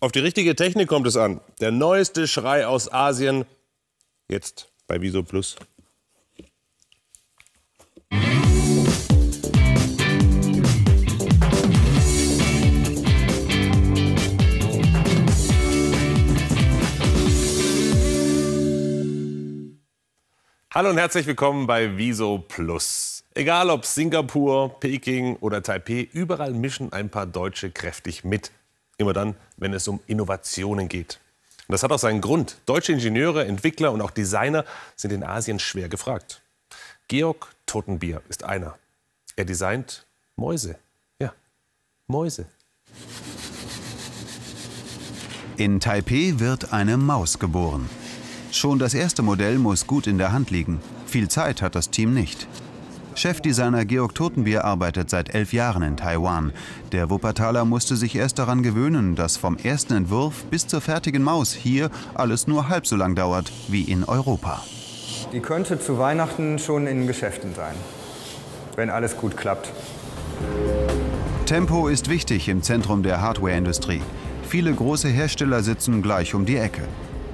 Auf die richtige Technik kommt es an. Der neueste Schrei aus Asien, jetzt bei WISO-plus. Hallo und herzlich willkommen bei WISO-plus. Egal ob Singapur, Peking oder Taipei, überall mischen ein paar Deutsche kräftig mit. Immer dann, wenn es um Innovationen geht. Und das hat auch seinen Grund. Deutsche Ingenieure, Entwickler und auch Designer sind in Asien schwer gefragt. Georg Totenbier ist einer. Er designt Mäuse. Ja, Mäuse. In Taipei wird eine Maus geboren. Schon das erste Modell muss gut in der Hand liegen. Viel Zeit hat das Team nicht. Chefdesigner Georg Totenbier arbeitet seit 11 Jahren in Taiwan. Der Wuppertaler musste sich erst daran gewöhnen, dass vom ersten Entwurf bis zur fertigen Maus hier alles nur halb so lang dauert wie in Europa. Die könnte zu Weihnachten schon in Geschäften sein, wenn alles gut klappt. Tempo ist wichtig im Zentrum der Hardwareindustrie. Viele große Hersteller sitzen gleich um die Ecke.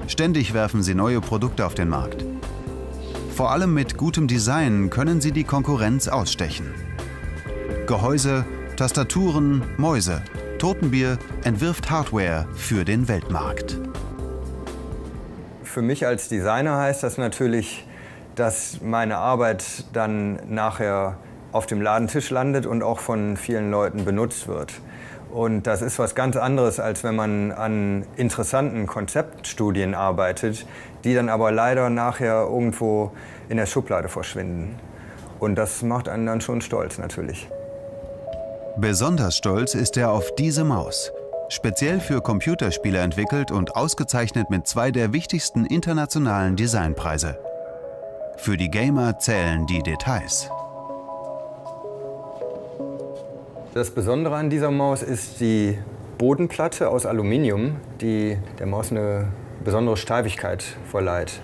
Ständig werfen sie neue Produkte auf den Markt. Vor allem mit gutem Design können sie die Konkurrenz ausstechen. Gehäuse, Tastaturen, Mäuse. Totenbier entwirft Hardware für den Weltmarkt. Für mich als Designer heißt das natürlich, dass meine Arbeit dann nachher auf dem Ladentisch landet und auch von vielen Leuten benutzt wird. Und das ist was ganz anderes, als wenn man an interessanten Konzeptstudien arbeitet, die dann aber leider nachher irgendwo in der Schublade verschwinden. Und das macht einen dann schon stolz, natürlich. Besonders stolz ist er auf diese Maus. Speziell für Computerspiele entwickelt und ausgezeichnet mit 2 der wichtigsten internationalen Designpreise. Für die Gamer zählen die Details. Das Besondere an dieser Maus ist die Bodenplatte aus Aluminium, die der Maus eine besondere Steifigkeit verleiht.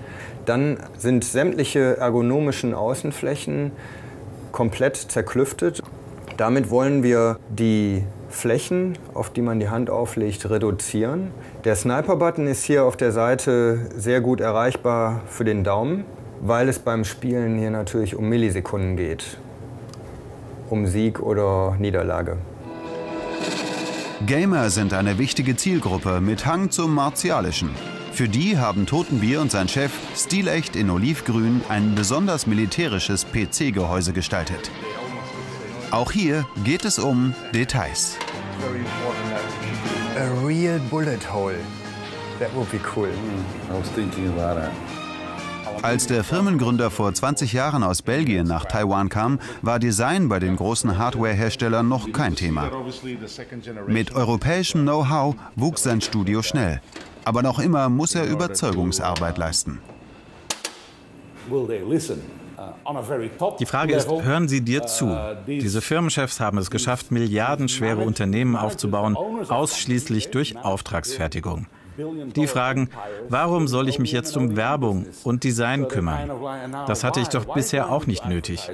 Dann sind sämtliche ergonomischen Außenflächen komplett zerklüftet. Damit wollen wir die Flächen, auf die man die Hand auflegt, reduzieren. Der Sniper-Button ist hier auf der Seite sehr gut erreichbar für den Daumen, weil es beim Spielen hier natürlich um Millisekunden geht. Um Sieg oder Niederlage. Gamer sind eine wichtige Zielgruppe mit Hang zum Martialischen. Für die haben Totenbier und sein Chef stilecht in Olivgrün ein besonders militärisches PC-Gehäuse gestaltet. Auch hier geht es um Details. A real bullet hole. That would be cool. I was thinking about that. Als der Firmengründer vor 20 Jahren aus Belgien nach Taiwan kam, war Design bei den großen Hardware-Herstellern noch kein Thema. Mit europäischem Know-how wuchs sein Studio schnell. Aber noch immer muss er Überzeugungsarbeit leisten. Die Frage ist, hören sie dir zu? Diese Firmenchefs haben es geschafft, milliardenschwere Unternehmen aufzubauen, ausschließlich durch Auftragsfertigung. Die fragen, warum soll ich mich jetzt um Werbung und Design kümmern? Das hatte ich doch bisher auch nicht nötig.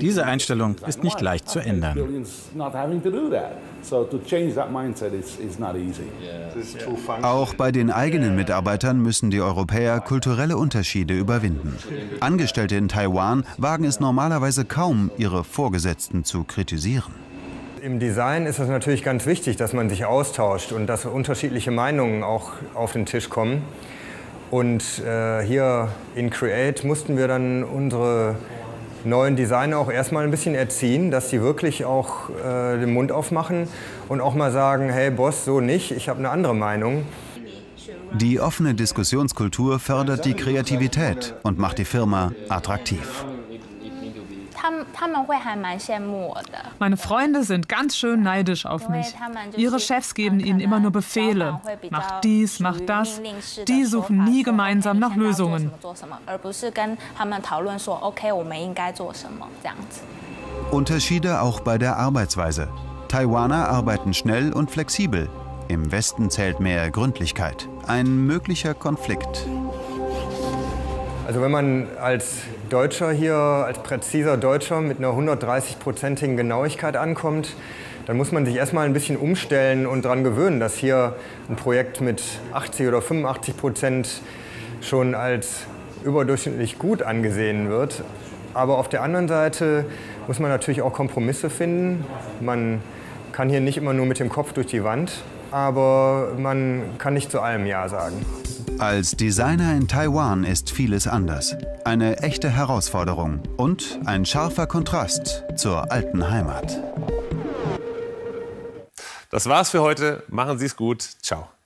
Diese Einstellung ist nicht leicht zu ändern. Auch bei den eigenen Mitarbeitern müssen die Europäer kulturelle Unterschiede überwinden. Angestellte in Taiwan wagen es normalerweise kaum, ihre Vorgesetzten zu kritisieren. Im Design ist es natürlich ganz wichtig, dass man sich austauscht und dass unterschiedliche Meinungen auch auf den Tisch kommen. Und hier in Create mussten wir dann unsere neuen Designer auch erstmal ein bisschen erziehen, dass sie wirklich auch den Mund aufmachen und auch mal sagen, hey Boss, so nicht, ich habe eine andere Meinung. Die offene Diskussionskultur fördert die Kreativität und macht die Firma attraktiv. Meine Freunde sind ganz schön neidisch auf mich. Ihre Chefs geben ihnen immer nur Befehle. Mach dies, mach das. Die suchen nie gemeinsam nach Lösungen. Unterschiede auch bei der Arbeitsweise. Taiwaner arbeiten schnell und flexibel. Im Westen zählt mehr Gründlichkeit. Ein möglicher Konflikt. Also wenn man als Deutscher hier als präziser Deutscher mit einer 130-prozentigen Genauigkeit ankommt, dann muss man sich erstmal ein bisschen umstellen und daran gewöhnen, dass hier ein Projekt mit 80 oder 85% schon als überdurchschnittlich gut angesehen wird. Aber auf der anderen Seite muss man natürlich auch Kompromisse finden. Man kann hier nicht immer nur mit dem Kopf durch die Wand, aber man kann nicht zu allem Ja sagen. Als Designer in Taiwan ist vieles anders. Eine echte Herausforderung und ein scharfer Kontrast zur alten Heimat. Das war's für heute. Machen Sie's gut. Ciao.